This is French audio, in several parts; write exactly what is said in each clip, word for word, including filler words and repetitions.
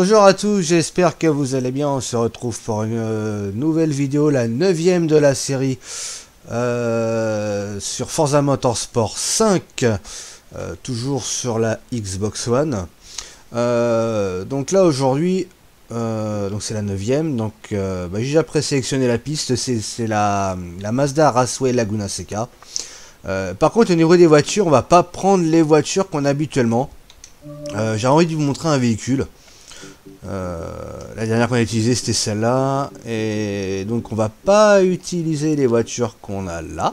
Bonjour à tous, j'espère que vous allez bien. On se retrouve pour une euh, nouvelle vidéo, la neuvième de la série euh, sur Forza Motorsport cinq, euh, toujours sur la Xbox One. Euh, donc là aujourd'hui, euh, donc c'est la neuvième, donc euh, bah, j'ai déjà présélectionné la piste, c'est la, la Mazda Raceway Laguna Seca. Euh, par contre, au niveau des voitures, on va pas prendre les voitures qu'on a habituellement. Euh, j'ai envie de vous montrer un véhicule. Euh, la dernière qu'on a utilisée c'était celle-là, et donc on va pas utiliser les voitures qu'on a là.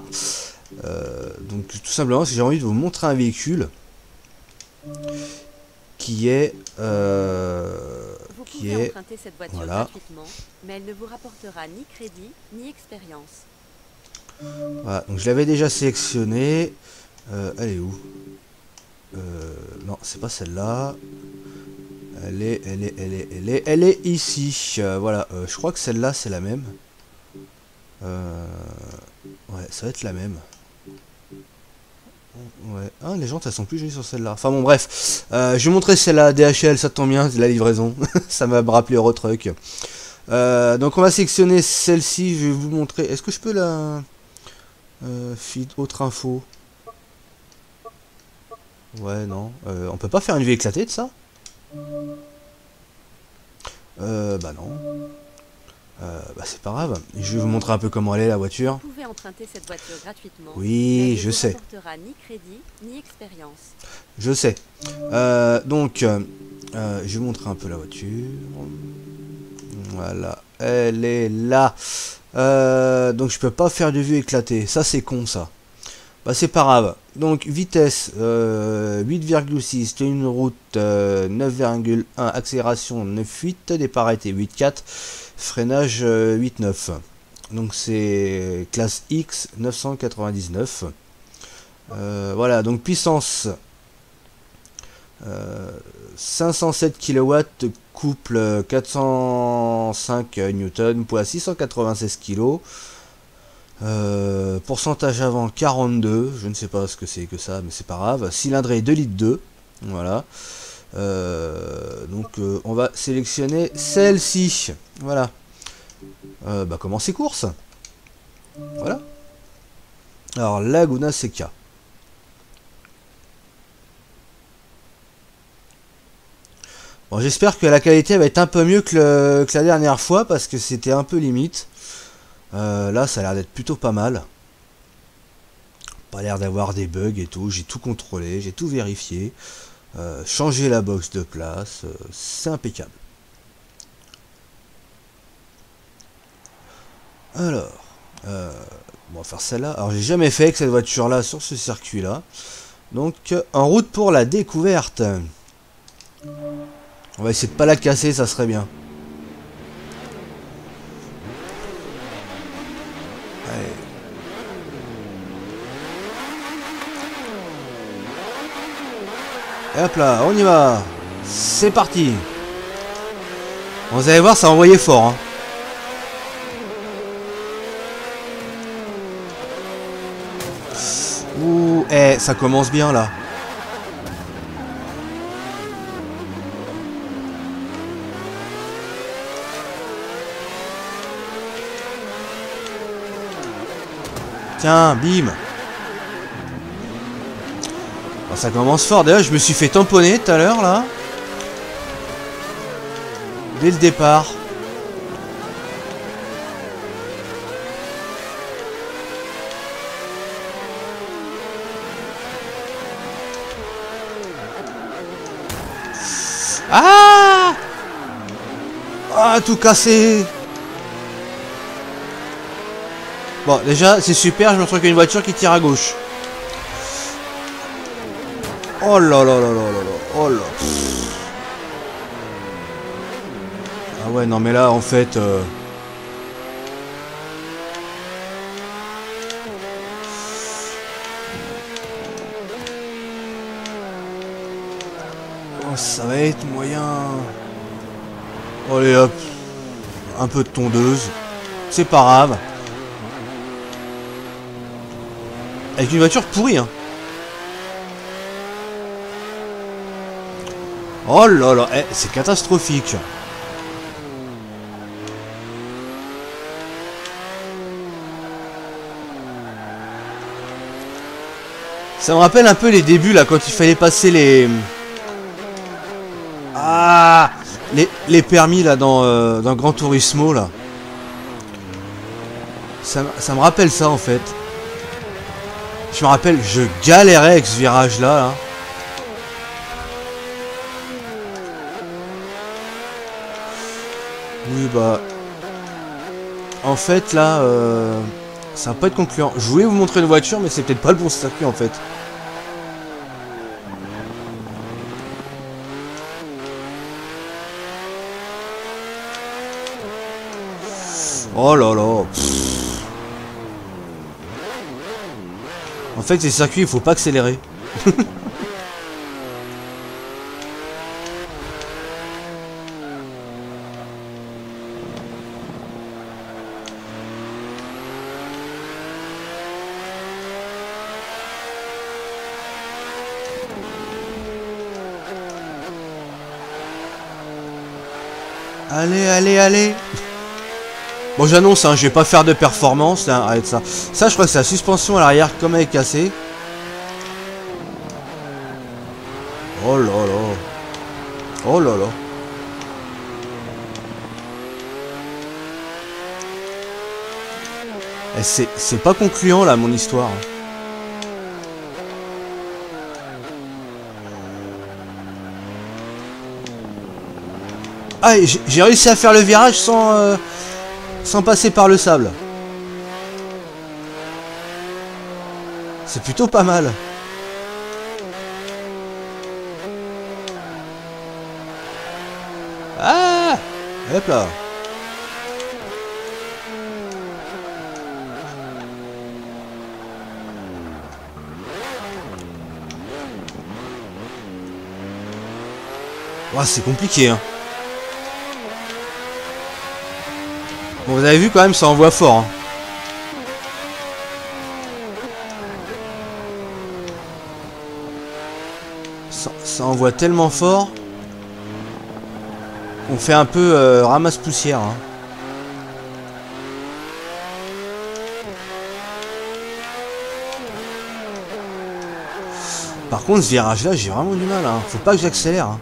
Euh, donc tout simplement parce que j'ai envie de vous montrer un véhicule qui est euh, vous qui est emprunter cette voiture voilà. Gratuitement, mais elle ne vous rapportera ni crédit ni expérience. Voilà, donc je l'avais déjà sélectionnée. Euh, elle est où? Euh, non, c'est pas celle-là. Elle est, elle est, elle est, elle est, elle est ici. Euh, voilà, euh, je crois que celle-là, c'est la même. Euh, ouais, ça va être la même. Ouais. Ah, les jantes, elles sont plus jolies sur celle-là. Enfin bon, bref. Euh, je vais montrer celle-là, D H L, ça tombe bien, c'est la livraison. Ça m'a rappelé Eurotruck. Euh, donc on va sélectionner celle-ci, je vais vous montrer. Est-ce que je peux la... Euh, feed, autre info. Ouais, non. Euh, on peut pas faire une vie éclatée de ça? Euh, bah non. Euh, bah c'est pas grave. Je vais vous montrer un peu comment elle est la voiture. Vous pouvez emprunter cette voiture gratuitement. Oui, je sais. Elle ne rapportera ni crédit ni expérience. Je sais. Euh, donc, euh, je vais vous montrer un peu la voiture. Voilà, elle est là. Euh, donc je peux pas faire de vue éclatée. Ça c'est con ça. Bah c'est pas grave. Donc vitesse euh, huit virgule six, une route euh, neuf virgule un, accélération neuf virgule huit, départ arrêté huit virgule quatre, freinage euh, huit virgule neuf. Donc c'est classe X neuf cent quatre-vingt-dix-neuf. Euh, voilà, donc puissance euh, cinq cent sept kilowatts, couple quatre cent cinq newtons, poids six cent quatre-vingt-seize kilos. Euh, pourcentage avant quarante-deux, je ne sais pas ce que c'est que ça, mais c'est pas grave. Cylindrée deux litres deux, voilà. Euh, donc euh, on va sélectionner celle-ci, voilà. Euh, bah comment c'est course, voilà. Alors Laguna Seca. Bon, j'espère que la qualité va être un peu mieux que, le, que la dernière fois parce que c'était un peu limite. Euh, là ça a l'air d'être plutôt pas mal. Pas l'air d'avoir des bugs et tout. J'ai tout contrôlé, j'ai tout vérifié. Euh, changer la box de place. Euh, c'est impeccable. Alors. Euh, on va faire celle-là. Alors j'ai jamais fait avec cette voiture là sur ce circuit là. Donc en route pour la découverte. On va essayer de pas la casser, ça serait bien. Et hop là, on y va. C'est parti. Vous allez voir, ça a envoyé fort. Hein. Ouh, eh, ça commence bien là. Tiens, bim. Ça commence fort, d'ailleurs je me suis fait tamponner tout à l'heure là. Dès le départ. Ah! Ah, tout cassé. Bon déjà c'est super, je me retrouve avec une voiture qui tire à gauche. Oh là là là là là là, oh là. Ah ouais, non mais là en fait... Euh... Oh, ça va être moyen... Allez hop, un peu de tondeuse, c'est pas grave. Avec une voiture pourrie hein. Oh là là, eh, c'est catastrophique. Ça me rappelle un peu les débuts là quand il fallait passer les... Ah les, les permis là dans, euh, dans Gran Turismo là. Ça, ça me rappelle ça en fait. Je me rappelle, je galérais avec ce virage là, là. Oui bah... En fait là... Euh... Ça va pas être concluant. Je voulais vous montrer une voiture, mais c'est peut-être pas le bon circuit en fait. Oh là là. Pff. En fait, ces circuits, il faut pas accélérer. Allez, allez, allez. Bon, j'annonce, hein, je vais pas faire de performance, là, arrête ça. Ça, je crois que c'est la suspension à l'arrière, comme elle est cassée. Oh là là. Oh là là. C'est pas concluant, là, mon histoire. Ah, j'ai réussi à faire le virage sans, euh, sans passer par le sable. C'est plutôt pas mal. Ah! Hop là. Ouah, c'est compliqué, hein. Bon, vous avez vu quand même, ça envoie fort. Hein. Ça, ça envoie tellement fort. On fait un peu euh, ramasse-poussière. Hein. Par contre, ce virage-là, j'ai vraiment du mal. Hein. Faut pas que j'accélère. Hein.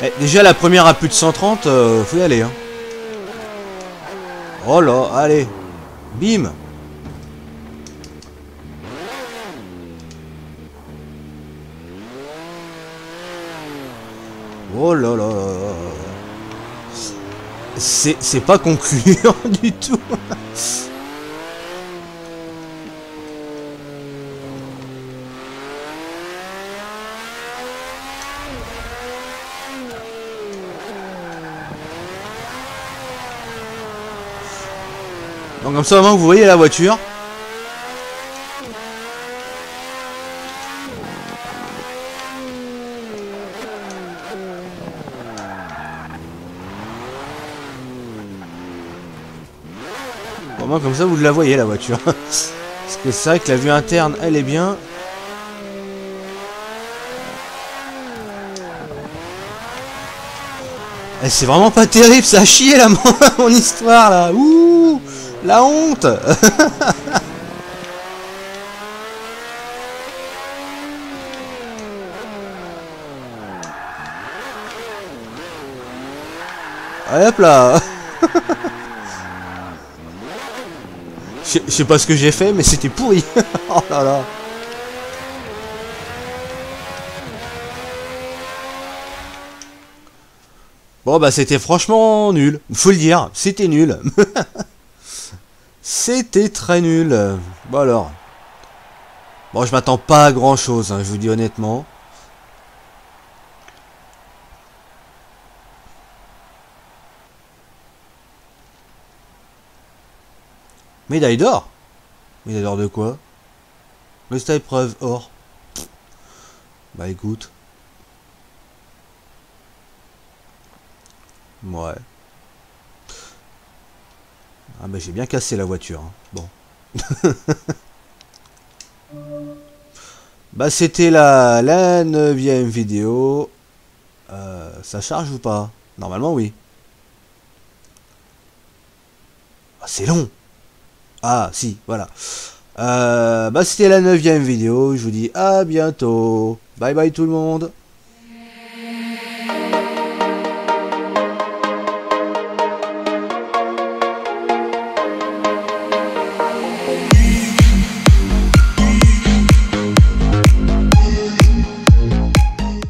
Eh, déjà la première à plus de cent trente, euh, faut y aller. Hein. Oh là, allez. Bim. Oh là là. C'est pas concluant du tout. Donc comme ça vraiment vous voyez la voiture. Vraiment comme ça vous la voyez la voiture. Parce que c'est vrai que la vue interne elle est bien. C'est vraiment pas terrible, ça a chié là mon, mon histoire là. Ouh, la honte. Allez hop là. Je sais pas ce que j'ai fait mais c'était pourri. Oh là là. Bon bah c'était franchement nul, faut le dire, c'était nul. C'était très nul. Bon alors. Bon je m'attends pas à grand chose, hein, je vous dis honnêtement. Médaille d'or. Médaille d'or de quoi? Le style preuve or. Bah écoute. Ouais. Ah bah j'ai bien cassé la voiture. Hein. Bon. Bah c'était la, la neuvième vidéo. Euh, ça charge ou pas? Normalement oui. Ah, c'est long. Ah si, voilà. Euh, bah c'était la neuvième vidéo. Je vous dis à bientôt. Bye bye tout le monde.